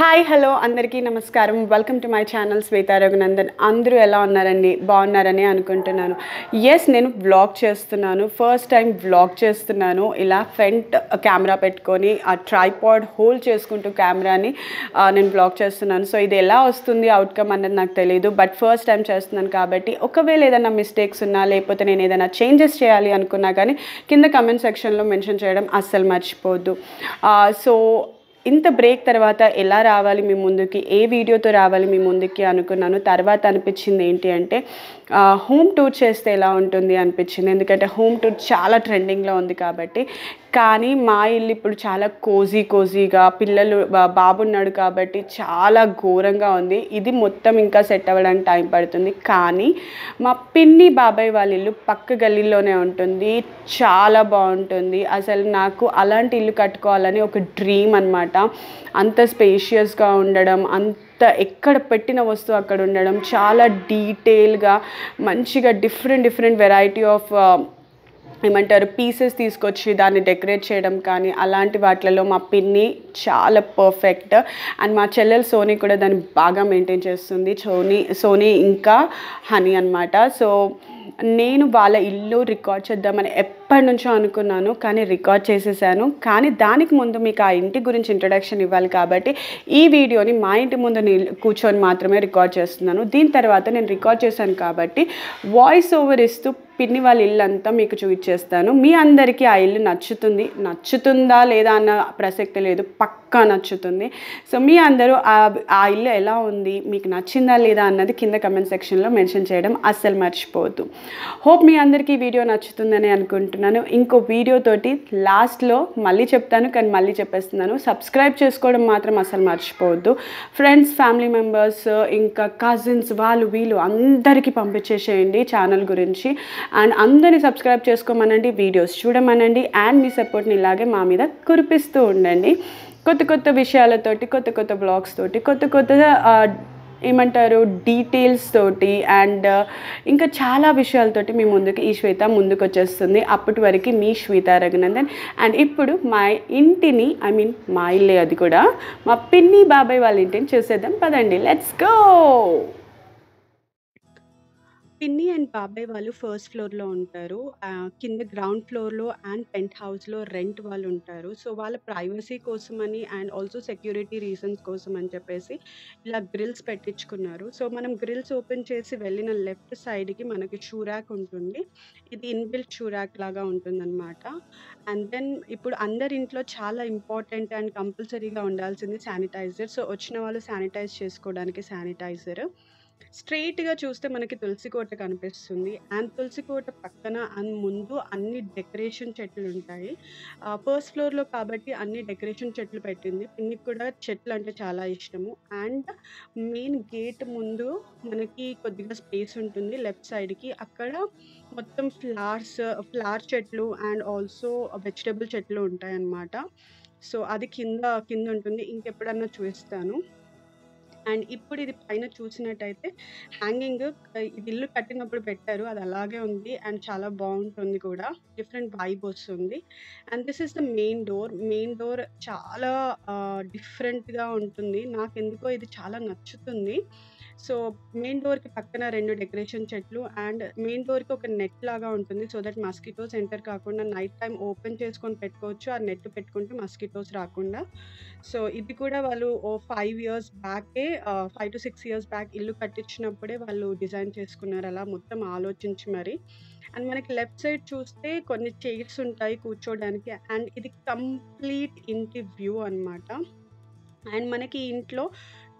Hi, hello, Annarki, Namaskaram. Welcome to my channel, Sveta Andru ela unnarandi bagunnarani anukuntunnanu. Yes, nenu vlog chestunnanu. First time vlog chestunnanu. Ila front camera pettukoni aa tripod hold cheskuntu camera ni nenu vlog chestunnanu. So idi ela vastundi outcome annadi naaku teliyadu, but first time chestunnanu kabatti okavela edanna mistakes unna lepothe nenu edanna changes cheyali anukunna gaani kinda comment section lo mention cheyadam assalu marchipodu. So in the break tarvata ela raavali mi munduki e video tho raavali mi munduki anukunnanu tarvata anipichindi enti ante home tour cheste ela untundi anipichindi endukante home tour chaala trending lo undi kabatti కానీ మా ఇల్లు ఇప్పుడు చాలా కోజీగా పిల్లలు బాబు ఉన్నాడు కాబట్టి చాలా ఘోరంగా ఉంది. ఇది మొత్తం ఇంకా సెట్ అవ్వడానికి టైం పడుతుంది. కానీ మా పిన్ని బాబాయ్ వాళ్ళ ఇల్లు పక్క గల్లీలోనే ఉంటుంది, చాలా బాగుంటుంది. అసలు నాకు అలాంటి ఇల్లు కట్టుకోవాలని ఒక డ్రీమ్ అన్నమాట. అంత స్పేషియస్గా ఉండడం, అంత ఎక్కడ పెట్టిన వస్తువు అక్కడ ఉండడం, చాలా డీటెయిల్గా మంచిగా డిఫరెంట్ వెరైటీ ఆఫ్ ఏమంటారు పీసెస్ తీసుకొచ్చి దాన్ని డెకరేట్ చేయడం కానీ అలాంటి వాటిలలో మా పిన్ని చాలా పర్ఫెక్ట్. అండ్ మా చెల్లెలు సోనీ కూడా దాన్ని బాగా మెయింటైన్ చేస్తుంది, సోనీ ఇంకా హనీ అన్నమాట. సో నేను వాళ్ళ ఇల్లు రికార్డ్ చేద్దామని ఎప్పటి నుంచో అనుకున్నాను, కానీ రికార్డ్ చేసేసాను. కానీ దానికి ముందు మీకు ఆ ఇంటి గురించి ఇంట్రడక్షన్ ఇవ్వాలి కాబట్టి ఈ వీడియోని మా ఇంటి ముందు కూర్చొని మాత్రమే రికార్డ్ చేస్తున్నాను. దీని తర్వాత నేను రికార్డ్ చేశాను కాబట్టి వాయిస్ ఓవర్ ఇస్తూ పిన్ని వాళ్ళ ఇల్లు అంతా మీకు చూపించేస్తాను. మీ అందరికీ ఆ ఇల్లు నచ్చుతుందా లేదా అన్న ప్రసక్తి లేదు, పక్కా నచ్చుతుంది. సో మీ అందరూ ఆ ఇల్లు ఎలా ఉంది, మీకు నచ్చిందా లేదా అన్నది కింద కమెంట్ సెక్షన్లో మెన్షన్ చేయడం అస్సలు మర్చిపోవద్దు. హోప్ మీ అందరికీ వీడియో నచ్చుతుందని అనుకుంటున్నాను. ఇంకో వీడియోతోటి లాస్ట్లో మళ్ళీ చెప్తాను, కానీ మళ్ళీ చెప్పేస్తున్నాను, సబ్స్క్రైబ్ చేసుకోవడం మాత్రం అస్సలు మర్చిపోవద్దు. ఫ్రెండ్స్, ఫ్యామిలీ మెంబర్స్, ఇంకా కజిన్స్ వాళ్ళు వీళ్ళు అందరికీ పంపించేసేయండి ఛానల్ గురించి. అండ్ అందరినీ సబ్స్క్రైబ్ చేసుకోమనండి, వీడియోస్ చూడమనండి, అండ్ మీ సపోర్ట్ని ఇలాగే మా మీద కురిపిస్తూ ఉండండి. కొత్త కొత్త విషయాలతోటి, కొత్త కొత్త బ్లాగ్స్ తోటి, కొత్త కొత్త ఏమంటారు డీటెయిల్స్ తోటి, అండ్ ఇంకా చాలా విషయాలతోటి మీ ముందుకు ఈ శ్వేత ముందుకు వచ్చేస్తుంది. అప్పటి వరకు మీ శ్వేత రఘునందన్. అండ్ ఇప్పుడు మా ఇంటిని, ఐ మీన్ మా ఇల్లే, అది కూడా మా పిన్ని బాబాయ్ వాళ్ళ ఇంటిని చూసేద్దాం పదండి. Let's go. పిన్ని అండ్ బాబాయ్ వాళ్ళు ఫస్ట్ ఫ్లోర్లో ఉంటారు, కింద గ్రౌండ్ ఫ్లోర్లో అండ్ పెంట్ హౌస్లో రెంట్ వాళ్ళు ఉంటారు. సో వాళ్ళ ప్రైవసీ కోసమని అండ్ ఆల్సో సెక్యూరిటీ రీజన్స్ కోసం అని చెప్పేసి ఇలా గ్రిల్స్ పెట్టించుకున్నారు. సో మనం గ్రిల్స్ ఓపెన్ చేసి వెళ్ళిన లెఫ్ట్ సైడ్కి మనకి షూ ర్యాక్ ఉంటుంది, ఇది ఇన్బిల్ట్ షూ ర్యాక్ లాగా ఉంటుందన్నమాట. అండ్ దెన్ ఇప్పుడు అందరి ఇంట్లో చాలా ఇంపార్టెంట్ అండ్ కంపల్సరీగా ఉండాల్సింది శానిటైజర్. సో వచ్చిన వాళ్ళు శానిటైజ్ చేసుకోవడానికి శానిటైజర్. స్ట్రైట్గా చూస్తే మనకి తులసి కోట కనిపిస్తుంది, అండ్ తులసి కోట పక్కన అండ్ ముందు అన్ని డెకరేషన్ చెట్లు ఉంటాయి. ఫస్ట్ ఫ్లోర్లో కాబట్టి అన్ని డెకరేషన్ చెట్లు పెట్టింది. పిన్నికి కూడా చెట్లు అంటే చాలా ఇష్టము. అండ్ మెయిన్ గేట్ ముందు మనకి కొద్దిగా స్పేస్ ఉంటుంది లెఫ్ట్ సైడ్కి, అక్కడ మొత్తం ఫ్లవర్ చెట్లు అండ్ ఆల్సో వెజిటబుల్ చెట్లు ఉంటాయన్నమాట. సో అది కింద ఉంటుంది, ఇంకెప్పుడన్నా చూపిస్తాను. అండ్ ఇప్పుడు ఇది పైన చూసినట్టయితే హ్యాంగింగ్, ఇది ఇల్లు కట్టినప్పుడు పెట్టారు, అది అలాగే ఉంది. అండ్ చాలా బాగుంటుంది కూడా, డిఫరెంట్ వైబ్ వస్తుంది. And this is the main door చాలా డిఫరెంట్గా ఉంటుంది. నాకు ఎందుకో ఇది చాలా నచ్చుతుంది. సో మెయిన్ డోర్కి పక్కన రెండు డెకరేషన్ చెట్లు, అండ్ మెయిన్ డోర్కి ఒక నెట్ లాగా ఉంటుంది, సో దట్ మస్కిటోస్ ఎంటర్ కాకుండా నైట్ టైం ఓపెన్ చేసుకొని పెట్టుకోవచ్చు. ఆ నెట్ పెట్టుకుంటే మస్కిటోస్ రాకుండా. సో ఇది కూడా వాళ్ళు 5 to 6 years బ్యాక్ ఇల్లు కట్టించినప్పుడే వాళ్ళు డిజైన్ చేసుకున్నారు, అలా మొత్తం ఆలోచించి మరి. అండ్ మనకి లెఫ్ట్ సైడ్ చూస్తే కొన్ని చైర్స్ ఉంటాయి కూర్చోడానికి. అండ్ ఇది కంప్లీట్ ఇంటి వ్యూ అన్నమాట. అండ్ మనకి ఇంట్లో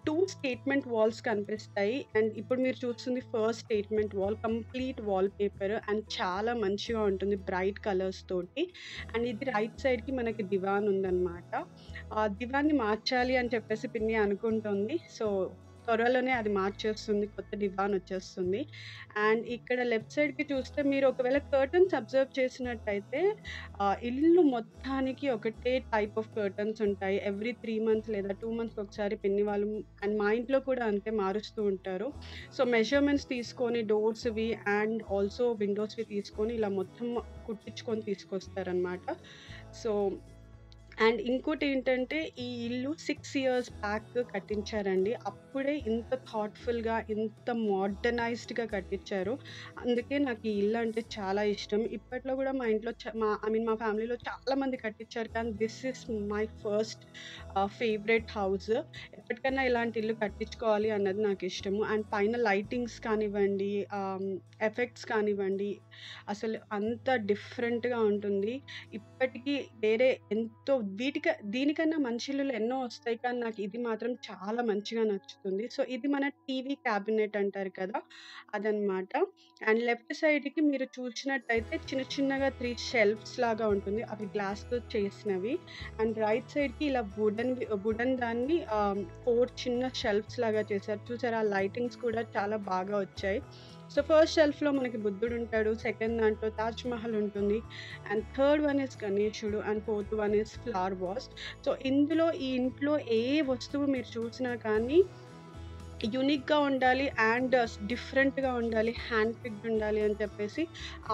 2 స్టేట్మెంట్ వాల్స్ కనిపిస్తాయి. అండ్ ఇప్పుడు మీరు చూస్తుంది first statement wall, complete wall paper and చాలా మంచిగా ఉంటుంది బ్రైట్ కలర్స్ తోటి. అండ్ ఇది రైట్ సైడ్కి మనకి దివాన్ ఉందన్నమాట. ఆ దివాన్ని మార్చాలి అని చెప్పేసి పిన్ని అనుకుంటుంది. సో త్వరలోనే అది మార్చేస్తుంది, కొత్త దివాన్ వచ్చేస్తుంది. అండ్ ఇక్కడ లెఫ్ట్ సైడ్కి చూస్తే మీరు ఒకవేళ కర్టన్స్ అబ్జర్వ్ చేసినట్టయితే ఇల్లు మొత్తానికి ఒకటే టైప్ ఆఫ్ కర్టన్స్ ఉంటాయి. ఎవ్రీ 3 months లేదా 2 months ఒకసారి పిన్ని వాళ్ళు అండ్ మా ఇంట్లో కూడా అంతే మారుస్తూ ఉంటారు. సో మెజర్మెంట్స్ తీసుకొని డోర్స్వి అండ్ ఆల్సో విండోస్వి తీసుకొని ఇలా మొత్తం కుట్టించుకొని తీసుకొస్తారనమాట. సో అండ్ ఇంకోటి ఏంటంటే ఈ ఇల్లు 6 years బ్యాక్ కట్టించారండి. అప్పుడే ఇంత థాట్ఫుల్గా ఇంత మోడర్నైజ్డ్గా కట్టించారు. అందుకే నాకు ఈ ఇల్లు అంటే చాలా ఇష్టం. ఇప్పట్లో కూడా మా ఇంట్లో మా ఫ్యామిలీలో చాలామంది కట్టించారు, కానీ this is my first favourite house. ఎప్పటికైనా ఇలాంటి ఇల్లు కట్టించుకోవాలి అన్నది నాకు ఇష్టము. అండ్ పైన లైటింగ్స్ కానివ్వండి, ఎఫెక్ట్స్ కానివ్వండి, అసలు అంత డిఫరెంట్గా ఉంటుంది. ఇప్పటికీ వేరే ఎంతో దీనికన్నా మంచి ఇల్లులు ఎన్నో వస్తాయి, కానీ నాకు ఇది మాత్రం చాలా మంచిగా నచ్చుతుంది. సో ఇది మన టీవీ క్యాబినెట్ అంటారు కదా, అదనమాట. అండ్ లెఫ్ట్ సైడ్కి మీరు చూసినట్టయితే చిన్న చిన్నగా 3 shelves లాగా ఉంటుంది, అవి గ్లాస్తో చేసినవి. అండ్ రైట్ సైడ్కి ఇలా వుడన్ దాన్ని 4 చిన్న shelves లాగా చేశారు. చూసారా, లైటింగ్స్ కూడా చాలా బాగా వచ్చాయి. సో ఫస్ట్ షెల్ఫ్లో మనకి బుద్ధుడు ఉంటాడు, సెకండ్ దాంట్లో తాజ్ మహల్ ఉంటుంది, అండ్ థర్డ్ వన్ ఇస్ గణేశుడు, and fourth one is flower vase. So ఇందులో ఈ ఇంట్లో ఏ వస్తువు మీరు చూసినా కానీ యూనిక్గా ఉండాలి అండ్ డిఫరెంట్గా ఉండాలి, హ్యాండ్ పిక్డ్ ఉండాలి అని చెప్పేసి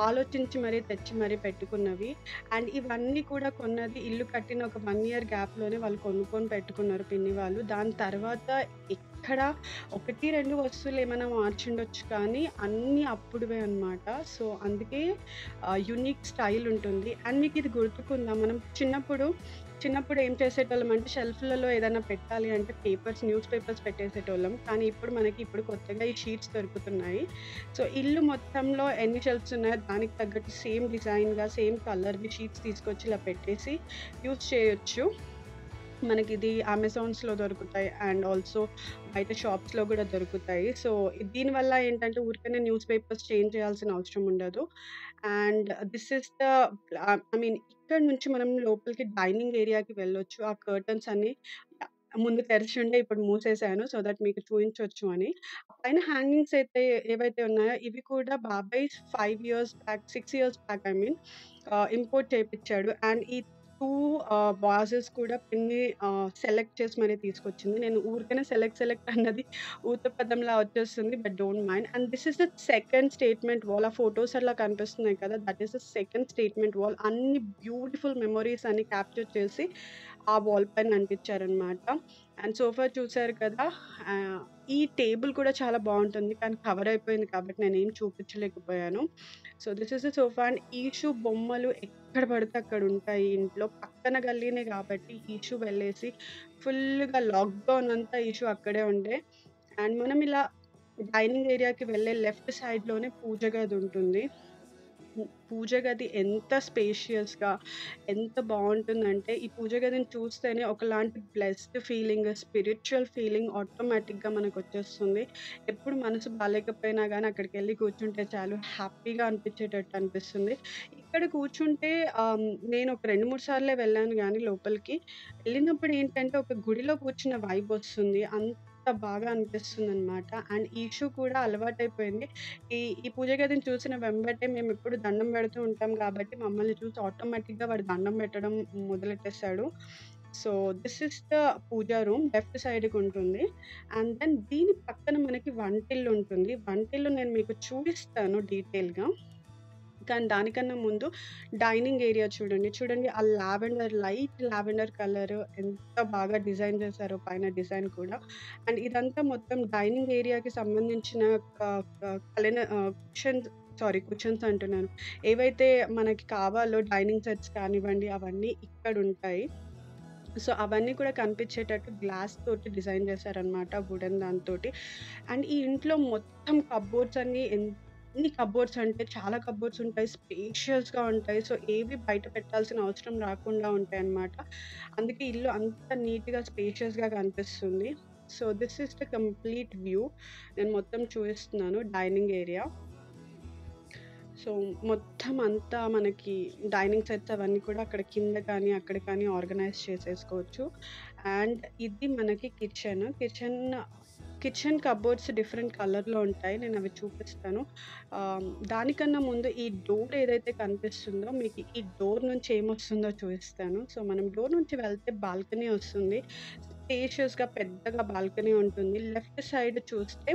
ఆలోచించి మరీ తెచ్చి మరీ పెట్టుకున్నవి. అండ్ ఇవన్నీ కూడా కొన్నది ఇల్లు కట్టిన ఒక 1 year గ్యాప్లోనే వాళ్ళు కొనుక్కొని పెట్టుకున్నారు పిన్ని వాళ్ళు. దాని తర్వాత ఇక్కడ 1-2 వస్తువులు ఏమైనా మార్చుండొచ్చు, కానీ అన్నీ అప్పుడువే అనమాట. సో అందుకే యూనిక్ స్టైల్ ఉంటుంది. అండ్ మీకు ఇది గుర్తుకుందా, మనం చిన్నప్పుడు ఏం చేసేటోళ్ళం అంటే షెల్ఫ్లలో ఏదైనా పెట్టాలి అంటే న్యూస్ పేపర్స్ పెట్టేసేటోళ్ళం, కానీ ఇప్పుడు మనకి కొత్తగా ఈ షీట్స్ దొరుకుతున్నాయి. సో ఇల్లు మొత్తంలో ఎన్ని షెల్ఫ్స్ ఉన్నాయో దానికి తగ్గట్టు సేమ్ డిజైన్గా సేమ్ కలర్ది షీట్స్ తీసుకొచ్చి ఇలా పెట్టేసి యూజ్ చేయొచ్చు. మనకి ఇది అమెజాన్స్లో దొరుకుతాయి అండ్ ఆల్సో బయట షాప్స్లో కూడా దొరుకుతాయి. సో దీనివల్ల ఏంటంటే ఊరికనే న్యూస్ పేపర్స్ చేంజ్ చేయాల్సిన అవసరం ఉండదు. అండ్ దిస్ ఇస్ ద ఇక్కడ నుంచి మనం లోపలికి డైనింగ్ ఏరియాకి వెళ్ళొచ్చు. ఆ కర్టన్స్ అన్ని ముందు తెరిచి ఉండే ఇప్పుడు మూసేసాను, సో దట్ మీకు చూపించవచ్చు అని. పైన హ్యాంగింగ్స్ అయితే ఏవైతే ఉన్నాయో ఇవి కూడా బాబాయ్ 6 years back ఇంపోర్ట్ చేయించాడు. అండ్ ఈ 2 vases కూడా పిన్ని సెలెక్ట్ చేసి మరీ తీసుకొచ్చింది. నేను ఊరికైనా సెలెక్ట్ అన్నది ఊతపదంలా వచ్చేస్తుంది, but don't mind. And this is the second statement wall. ఆ ఫొటోస్ అలా కనిపిస్తున్నాయి కదా, that is the second statement wall. అన్ని బ్యూటిఫుల్ మెమొరీస్ అన్ని క్యాప్చర్ చేసి ఆ వాల్ పైన అనిపించారనమాట. అండ్ సోఫా చూసారు కదా, ఈ టేబుల్ కూడా చాలా బాగుంటుంది, కానీ కవర్ అయిపోయింది కాబట్టి నేను ఏం చూపించలేకపోయాను. So this is the sofa. And Ishu బొమ్మలు ఎక్కడ పడితే అక్కడ ఉంటాయి ఇంట్లో, పక్కన గల్లీనే కాబట్టి ఈషు వెళ్ళేసి ఫుల్గా లాక్డౌన్ అంతా ఈషు అక్కడే ఉండే. అండ్ మనం ఇలా డైనింగ్ ఏరియాకి వెళ్ళే లెఫ్ట్ సైడ్లోనే పూజ గది ఉంటుంది. పూజ గది ఎంత స్పేషియస్గా ఎంత బాగుంటుందంటే, ఈ పూజ గదిని చూస్తేనే ఒకలాంటి బ్లెస్డ్ ఫీలింగ్, స్పిరిచువల్ ఫీలింగ్ ఆటోమేటిక్గా మనకు వచ్చేస్తుంది. ఎప్పుడు మనసు బాగాలేకపోయినా కానీ అక్కడికి వెళ్ళి కూర్చుంటే చాలు హ్యాపీగా అనిపించేటట్టు అనిపిస్తుంది. ఇక్కడ కూర్చుంటే నేను 2-3 సార్లే వెళ్ళాను, కానీ లోపలికి వెళ్ళినప్పుడు ఏంటంటే ఒక గుడిలో కూర్చున్న వైబ్ వస్తుంది, అంత బాగా అనిపిస్తుంది అనమాట. అండ్ ఈషు కూడా అలవాటైపోయింది. ఈ పూజ గదిని చూసిన వెంబటే మేము ఎప్పుడు దండం పెడుతూ ఉంటాం కాబట్టి మమ్మల్ని చూసి ఆటోమేటిక్గా వాడు దండం పెట్టడం మొదలెట్టేశాడు. So this is the puja room, left సైడ్కి ఉంటుంది. అండ్ దెన్ దీని పక్కన మనకి వంటిల్లు ఉంటుంది. వంటిల్లు నేను మీకు చూపిస్తాను డీటెయిల్గా, కానీ దానికన్నా ముందు డైనింగ్ ఏరియా చూడండి. ఆ లైట్ లావెండర్ కలర్ ఎంత బాగా డిజైన్ చేశారో, పైన డిజైన్ కూడా. అండ్ ఇదంతా మొత్తం డైనింగ్ ఏరియాకి సంబంధించిన కుషన్స్ అంటున్నాను, ఏవైతే మనకి కావాలో డైనింగ్ సెట్స్ కానివ్వండి అవన్నీ ఇక్కడ ఉంటాయి. సో అవన్నీ కూడా కనిపించేటట్టు గ్లాస్ తోటి డిజైన్ చేశారనమాట, వుడెన్ దాంతో. అండ్ ఈ ఇంట్లో మొత్తం కబోర్డ్స్ అన్నీ, అన్ని కబోర్డ్స్ అంటే చాలా కబోర్డ్స్ ఉంటాయి, స్పేషియస్గా ఉంటాయి. సో ఏవి బయట పెట్టాల్సిన అవసరం రాకుండా ఉంటాయి అన్నమాట. అందుకే ఇల్లు అంత నీట్గా స్పేషియస్గా కనిపిస్తుంది. So this is the complete view. నేను మొత్తం చూపిస్తున్నాను డైనింగ్ ఏరియా. సో మొత్తం అంతా మనకి డైనింగ్ సెట్స్ అవన్నీ కూడా అక్కడ కింద కానీ అక్కడ కానీ ఆర్గనైజ్ చేసేసుకోవచ్చు. అండ్ ఇది మనకి కిచెన్ కబోర్డ్స్ డిఫరెంట్ కలర్లో ఉంటాయి, నేను అవి చూపిస్తాను. దానికన్నా ముందు ఈ డోర్ ఏదైతే కనిపిస్తుందో, మీకు ఈ డోర్ నుంచి ఏమొస్తుందో చూపిస్తాను. సో మనం డోర్ నుంచి వెళ్తే బాల్కనీ వస్తుంది. స్పేషియస్గా పెద్దగా బాల్కనీ ఉంటుంది. లెఫ్ట్ సైడ్ చూస్తే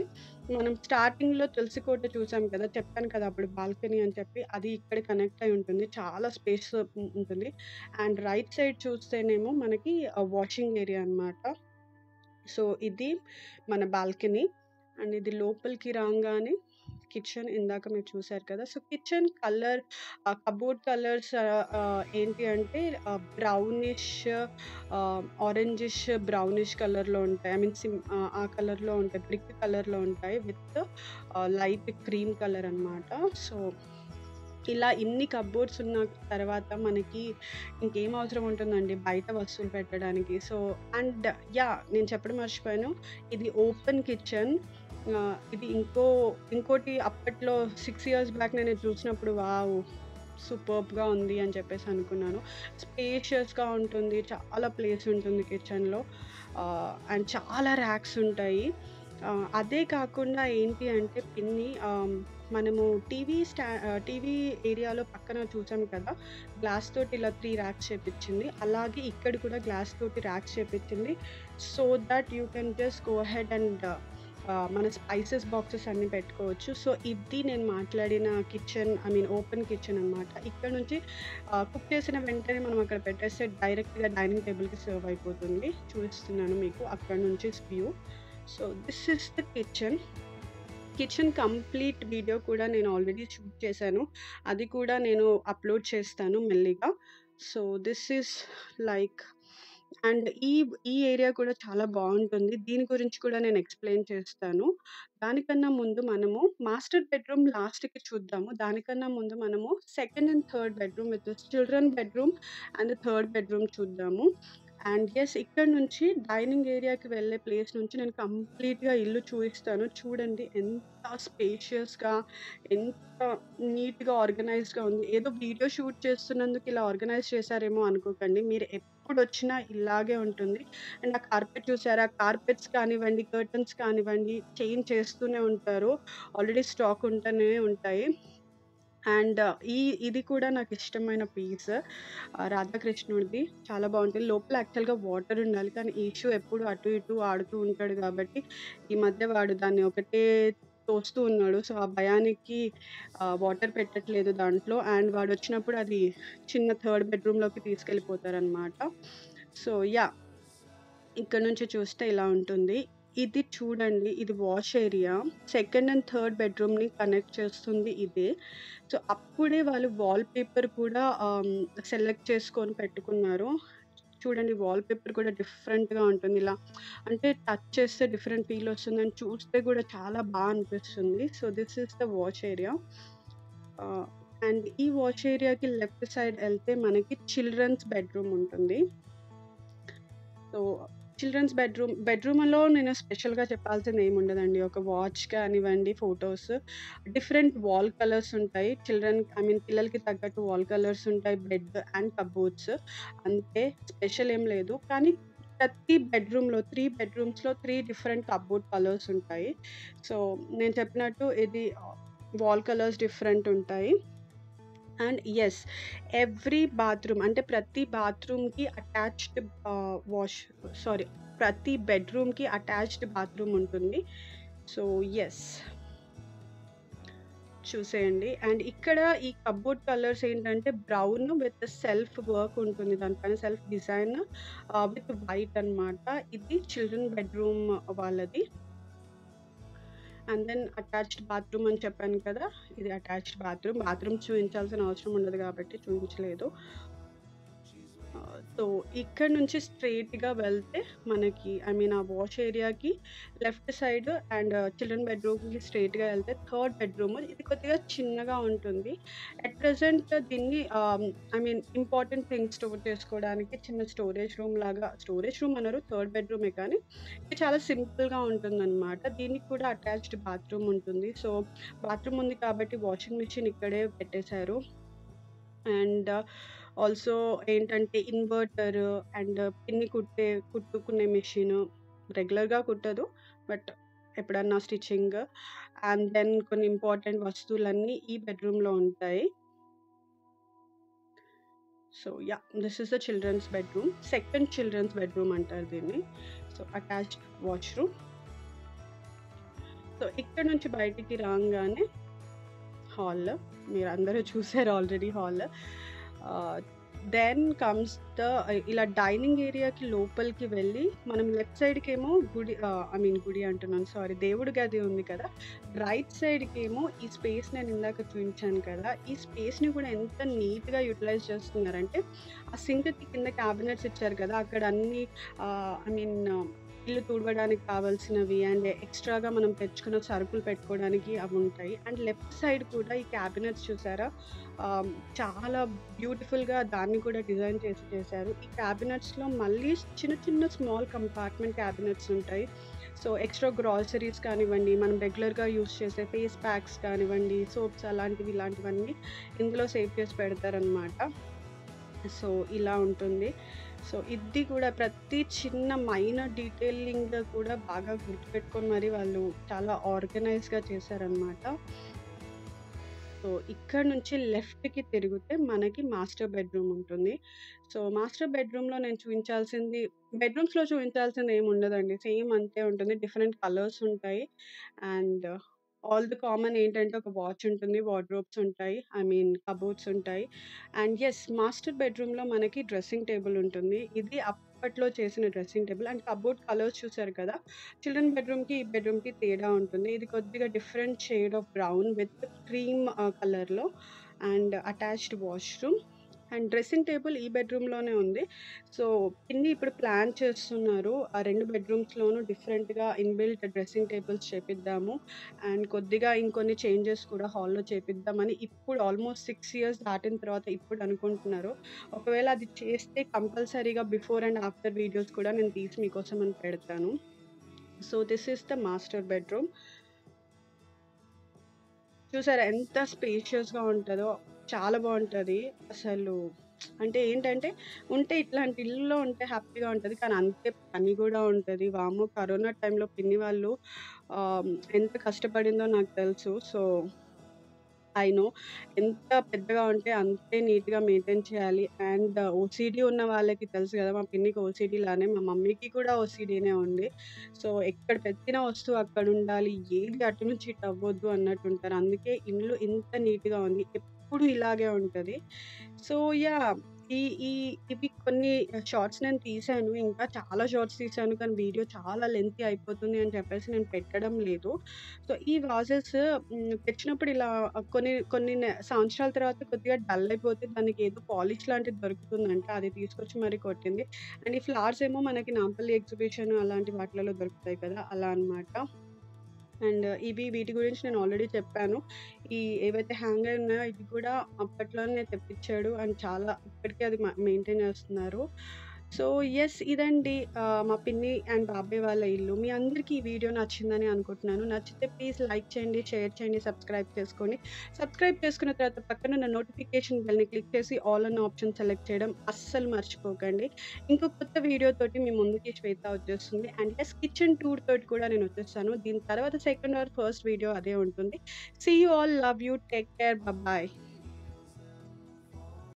మనం స్టార్టింగ్లో తులసి కోట చూసాం కదా, చెప్పాను కదా అప్పుడు బాల్కనీ అని చెప్పి, అది ఇక్కడ కనెక్ట్ అయి ఉంటుంది, చాలా స్పేస్ ఉంటుంది. అండ్ రైట్ సైడ్ చూస్తేనేమో మనకి వాషింగ్ ఏరియా అన్నమాట. సో ఇది మన బాల్కనీ. అండ్ ఇది లోపలికి రాగానే కిచెన్, ఇందాక మీరు చూసారు కదా. So kitchen colour, cupboard colours ఏంటి అంటే బ్రౌనిష్, ఆరెంజిష్, బ్రౌనిష్ కలర్లో ఉంటాయి. ఐ మీన్ ఆ కలర్లో ఉంటాయి, బ్రిక్ కలర్లో ఉంటాయి విత్ లైట్ క్రీమ్ కలర్ అన్నమాట. సో ఇలా ఇన్ని కబోర్డ్స్ ఉన్న తర్వాత మనకి ఇంకేం అవసరం ఉంటుందండి బయట వస్తువులు పెట్టడానికి. సో అండ్ యా, నేను చెప్పడం మర్చిపోయాను, ఇది ఓపెన్ కిచెన్. ఇది ఇంకోటి అప్పట్లో 6 years బ్యాక్ నేను చూసినప్పుడు వావ్ సూపర్బ్గా ఉంది అని చెప్పేసి అనుకున్నాను. స్పేషియస్గా ఉంటుంది, చాలా ప్లేస్ ఉంటుంది కిచెన్లో, అండ్ చాలా ర్యాక్స్ ఉంటాయి. అదే కాకుండా ఏంటి అంటే పిన్ని, మనము టీవీ ఏరియాలో పక్కన చూసాం కదా, గ్లాస్ తోటి ఇలా 3 ర్యాక్స్ చేపించింది. అలాగే ఇక్కడ కూడా గ్లాస్ తోటి ర్యాక్స్ చేపించింది. So that you can just go ahead and మన స్పైసెస్ బాక్సెస్ అన్నీ పెట్టుకోవచ్చు. సో ఇది నేను మాట్లాడిన kitchen, I mean open kitchen అన్నమాట. ఇక్కడ నుంచి కుక్ చేసిన వెంటనే మనం అక్కడ పెట్టేస్తే డైరెక్ట్గా డైనింగ్ టేబుల్కి సర్వ్ అయిపోతుంది. చూపిస్తున్నాను మీకు అక్కడ నుంచి view. So this is the kitchen complete video కూడా నేను ఆల్రెడీ షూట్ చేశాను, అది కూడా నేను అప్లోడ్ చేస్తాను మెల్లిగా. So this is like, and ఈ ఏరియా కూడా చాలా బాగుంటుంది, దీని గురించి కూడా నేను ఎక్స్ప్లెయిన్ చేస్తాను. దానికన్నా ముందు మనము మాస్టర్ బెడ్రూమ్ లాస్ట్కి చూద్దాము. దానికన్నా ముందు మనము second and third bedroom with children bedroom and third bedroom చూద్దాము. అండ్ ఎస్, ఇక్కడ నుంచి డైనింగ్ ఏరియాకి వెళ్ళే ప్లేస్ నుంచి నేను కంప్లీట్గా ఇల్లు చూపిస్తాను. చూడండి ఎంత స్పేషియస్గా, ఎంత నీట్గా ఆర్గనైజ్డ్గా ఉంది. ఏదో వీడియో షూట్ చేస్తున్నందుకు ఇలా ఆర్గనైజ్ చేశారేమో అనుకోకండి, మీరు ఎప్పుడు వచ్చినా ఇలాగే ఉంటుంది. అండ్ ఆ కార్పెట్ చూసారా, కార్పెట్స్ కానివ్వండి, కర్టన్స్ కానివ్వండి, చేంజ్ చేస్తూనే ఉంటారు, ఆల్రెడీ స్టాక్ ఉంటూనే ఉంటాయి. అండ్ ఇది కూడా నాకు ఇష్టమైన పీస్, రాధాకృష్ణుడిది, చాలా బాగుంటుంది. లోపల యాక్చువల్గా వాటర్ ఉండాలి, కానీ ఇష్యూ ఎప్పుడు అటు ఇటు ఆడుతూ ఉంటాడు కాబట్టి ఈ మధ్య వాడు దాన్ని ఒకటే తోస్తూ ఉన్నాడు. సో ఆ భయానికి వాటర్ పెట్టట్లేదు దాంట్లో. అండ్ వాడు వచ్చినప్పుడు అది చిన్న థర్డ్ బెడ్రూమ్లోకి తీసుకెళ్ళిపోతారనమాట. సో యా, ఇక్కడ నుంచి చూస్తే ఇలా ఉంటుంది. ఇది చూడండి, ఇది wash area. Second and third బెడ్రూమ్ని కనెక్ట్ చేస్తుంది ఇదే. సో అప్పుడే వాళ్ళు వాల్పేపర్ కూడా సెలెక్ట్ చేసుకొని పెట్టుకున్నారు. చూడండి వాల్పేపర్ కూడా డిఫరెంట్గా ఉంటుంది, ఇలా అంటే టచ్ చేస్తే డిఫరెంట్ ఫీల్ వస్తుంది, అని చూస్తే కూడా చాలా బాగా అనిపిస్తుంది. So this is the wash area. And ఈ వాష్ ఏరియాకి లెఫ్ట్ సైడ్ వెళ్తే మనకి చిల్డ్రన్స్ బెడ్రూమ్ ఉంటుంది. సో చిల్డ్రన్స్ బెడ్రూమ్లో నేను స్పెషల్గా చెప్పాల్సింది ఏమి ఉండదండి, ఒక వాచ్ కానివ్వండి, ఫొటోస్, డిఫరెంట్ వాల్ కలర్స్ ఉంటాయి చిల్డ్రన్, ఐ మీన్ పిల్లలకి తగ్గట్టు వాల్ కలర్స్ ఉంటాయి, బెడ్ అండ్ కబోర్డ్స్, అంతే స్పెషల్ ఏం లేదు. కానీ ప్రతి బెడ్రూమ్లో 3 బెడ్రూమ్స్లో 3 డిఫరెంట్ కబోర్డ్ కలర్స్ ఉంటాయి. సో నేను చెప్పినట్టు ఇది వాల్ కలర్స్ డిఫరెంట్ ఉంటాయి. అండ్ ఎస్, ఎవ్రీ బాత్రూమ్ అంటే ప్రతి బాత్రూమ్కి అటాచ్డ్ ప్రతి బెడ్రూమ్కి అటాచ్డ్ బాత్రూమ్ ఉంటుంది. సో ఎస్, చూసేయండి. అండ్ ఇక్కడ ఈ కబోర్డ్ కలర్స్ ఏంటంటే బ్రౌన్ విత్ సెల్ఫ్ వర్క్ ఉంటుంది, దానిపైన సెల్ఫ్ డిజైన్ విత్ వైట్ అన్నమాట. ఇది చిల్డ్రన్ బెడ్రూమ్ వాళ్ళది. అండ్ దెన్ అటాచ్డ్ బాత్రూమ్ అని చెప్పాను కదా, ఇది అటాచ్డ్ బాత్రూమ్. బాత్రూమ్ చూపించాల్సిన అవసరం ఉండదు కాబట్టి చూపించలేదు. సో ఇక్కడ నుంచి స్ట్రైట్గా వెళ్తే మనకి, ఐ మీన్ ఆ వాష్ ఏరియాకి లెఫ్ట్ సైడ్ అండ్ చిల్డ్రన్ బెడ్రూమ్కి స్ట్రైట్గా వెళ్తే థర్డ్ బెడ్రూమ్. ఇది కొద్దిగా చిన్నగా ఉంటుంది. అట్ ప్రజెంట్ దీన్ని I mean important things store చేసుకోవడానికి చిన్న స్టోరేజ్ రూమ్ అన్నారు, థర్డ్ బెడ్రూమే కానీ ఇది చాలా సింపుల్గా ఉంటుందన్నమాట. దీనికి కూడా అటాచ్డ్ బాత్రూమ్ ఉంటుంది. సో బాత్రూమ్ ఉంది కాబట్టి వాషింగ్ మిషన్ ఇక్కడే పెట్టేశారు. అండ్ ఆల్సో ఏంటంటే ఇన్వర్టర్ అండ్ పిన్ని కుట్టుకునే మెషిన్, రెగ్యులర్గా కుట్టదు బట్ ఎప్పుడన్నా స్టిచ్చింగ్. అండ్ దెన్ కొన్ని ఇంపార్టెంట్ వస్తువులన్నీ ఈ బెడ్రూమ్లో ఉంటాయి. So yeah, this is the children's bedroom, second children's bedroom అంటారు దీన్ని. So attached washroom. సో ఇక్కడ నుంచి బయటికి రాగానే హాల్, మీరు అందరూ చూసారు already hall. Then comes the ఇలా డైనింగ్ ఏరియాకి లోపలికి వెళ్ళి మనం లెఫ్ట్ సైడ్కి ఏమో దేవుడి దేవుడి గది ఉంది కదా, రైట్ సైడ్కి ఏమో ఈ స్పేస్ నేను ఇందాక చూపించాను కదా, ఈ స్పేస్ని కూడా ఎంత నీట్గా యూటిలైజ్ చేస్తున్నారంటే ఆ సింక్కి కింద క్యాబినెట్స్ ఇచ్చారు కదా, అక్కడ అన్ని ఇల్లు తుడవడానికి కావాల్సినవి అండ్ ఎక్స్ట్రాగా మనం తెచ్చుకున్న సరుకులు పెట్టుకోవడానికి అవి ఉంటాయి. అండ్ లెఫ్ట్ సైడ్ కూడా ఈ క్యాబినెట్స్ చూసారా, చాలా బ్యూటిఫుల్గా దాన్ని కూడా డిజైన్ చేశారు. ఈ క్యాబినెట్స్లో మళ్ళీ చిన్న చిన్న స్మాల్ కంపార్ట్మెంట్ క్యాబినెట్స్ ఉంటాయి. సో ఎక్స్ట్రా గ్రాసరీస్ కానివ్వండి, మనం రెగ్యులర్గా యూస్ చేసే ఫేస్ ప్యాక్స్ కానివ్వండి, సోప్స్ ఇలాంటివన్నీ ఇందులో సేవ్ చేసి పెడతారనమాట. సో ఇలా ఉంటుంది. సో ఇది కూడా ప్రతి చిన్న మైనర్ డీటెయిలింగ్ కూడా బాగా గుర్తుపెట్టుకొని మరి వాళ్ళు చాలా ఆర్గనైజ్గా చేశారనమాట. సో ఇక్కడ నుంచి లెఫ్ట్కి తిరిగితే మనకి మాస్టర్ బెడ్రూమ్ ఉంటుంది. సో మాస్టర్ బెడ్రూమ్లో నేను చూపించాల్సింది, బెడ్రూమ్స్లో చూపించాల్సింది ఏమి ఉండదండి, సేమ్ అంతే ఉంటుంది. డిఫరెంట్ కలర్స్ ఉంటాయి అండ్ ఆల్ ది కామన్ ఏంటంటే ఒక వాచ్ ఉంటుంది, వార్డ్రోబ్స్ ఉంటాయి, కబోర్డ్స్ ఉంటాయి. అండ్ ఎస్, మాస్టర్ బెడ్రూమ్లో మనకి డ్రెస్సింగ్ టేబుల్ ఉంటుంది. ఇది అప్పట్లో చేసిన dressing table. And cupboard colours చూసారు కదా, చిల్డ్రన్ బెడ్రూమ్కి ఈ బెడ్రూమ్కి తేడా ఉంటుంది. ఇది కొద్దిగా different shade of brown with cream కలర్లో and attached washroom. And dressing table ఈ బెడ్రూమ్లోనే ఉంది. సో పిన్ని ఇప్పుడు ప్లాన్ చేస్తున్నారు ఆ రెండు బెడ్రూమ్స్లోనూ డిఫరెంట్గా ఇన్బిల్ట్ డ్రెస్సింగ్ టేబుల్స్ చేపిద్దాము అండ్ కొద్దిగా ఇంకొన్ని చేంజెస్ కూడా హాల్లో చేపిద్దామని ఇప్పుడు ఆల్మోస్ట్ 6 years దాటిన తర్వాత ఇప్పుడు అనుకుంటున్నారు. ఒకవేళ అది చేస్తే కంపల్సరీగా బిఫోర్ అండ్ ఆఫ్టర్ వీడియోస్ కూడా నేను తీసి మీకోసం అని పెడతాను. So this is the master bedroom. చూసారా ఎంత స్పేషియస్గా ఉంటుందో, చాలా బాగుంటుంది అసలు. అంటే ఏంటంటే ఉంటే ఇట్లాంటి ఇల్లులో ఉంటే హ్యాపీగా ఉంటుంది, కానీ అంతే పని కూడా ఉంటుంది. వాము కరోనా టైంలో పిన్ని వాళ్ళు ఎంత కష్టపడిందో నాకు తెలుసు. సో అయినో ఎంత పెద్దగా ఉంటే అంతే నీట్గా మెయింటైన్ చేయాలి. అండ్ ఓసిడీ ఉన్న వాళ్ళకి తెలుసు కదా, మా పిన్నికి ఓసిడీ లానే మా మమ్మీకి కూడా ఓసిడీనే ఉంది. సో ఎక్కడ పెట్టిన వస్తువు అక్కడ ఉండాలి, ఏది అటు నుంచి ఇటు అవ్వద్దు అన్నట్టు ఉంటారు. అందుకే ఇల్లు ఇంత నీట్గా ఉంది, ఎప్పుడు ఇలాగే ఉంటుంది. సో యా, ఇవి కొన్ని షార్ట్స్ నేను తీసాను, ఇంకా చాలా షార్ట్స్ తీసాను, కానీ వీడియో చాలా లెంతీ అయిపోతుంది అని చెప్పేసి నేను పెట్టడం లేదు. సో ఈ వాజెస్ తెచ్చినప్పుడు ఇలా కొన్ని సంవత్సరాల తర్వాత కొద్దిగా డల్ అయిపోతే దానికి ఏదో పాలిష్ లాంటిది దొరుకుతుందంటే అది తీసుకొచ్చి మరీ కొట్టింది. అండ్ ఈ ఫ్లవర్స్ ఏమో మనకి నాంపల్లి ఎగ్జిబిషన్ అలాంటి వాటిలలో దొరుకుతాయి కదా, అలా అనమాట. అండ్ వీటి గురించి నేను ఆల్రెడీ చెప్పాను. ఈ ఏవైతే హ్యాంగర్ ఉన్నాయో ఇది కూడా అప్పట్లోనే తెప్పించాడు అండ్ చాలా ఇప్పటికీ అది మెయింటైన్ చేస్తున్నారు. సో ఎస్, ఇదండి మా పిన్ని అండ్ బాబాయ్ వాళ్ళ ఇల్లు. మీ అందరికీ ఈ వీడియో నచ్చిందని అనుకుంటున్నాను. నచ్చితే ప్లీజ్ లైక్ చేయండి, షేర్ చేయండి, సబ్స్క్రైబ్ చేసుకోండి. సబ్స్క్రైబ్ చేసుకున్న తర్వాత పక్కన ఉన్న నోటిఫికేషన్ బెల్ని క్లిక్ చేసి ఆల్ అన్న ఆప్షన్ సెలెక్ట్ చేయడం అస్సలు మర్చిపోకండి. ఇంకో కొత్త వీడియోతోటి మీ ముందుకి శ్వేత వచ్చేస్తుంది. అండ్ ఎస్, కిచెన్ టూర్ తోటి కూడా నేను వచ్చేస్తాను. దీని తర్వాత సెకండ్ ఆర్ ఫస్ట్ వీడియో అదే ఉంటుంది. See you all, love you, take care, bye.